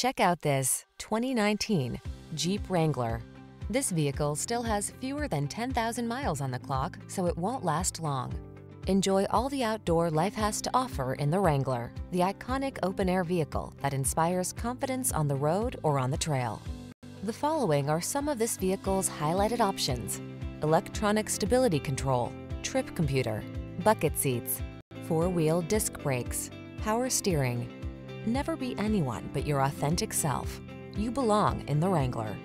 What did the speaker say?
Check out this 2019 Jeep Wrangler. This vehicle still has fewer than 10,000 miles on the clock, so it won't last long. Enjoy all the outdoor life has to offer in the Wrangler, the iconic open-air vehicle that inspires confidence on the road or on the trail. The following are some of this vehicle's highlighted options: electronic stability control, trip computer, bucket seats, four-wheel disc brakes, power steering. Never be anyone but your authentic self. You belong in the Wrangler.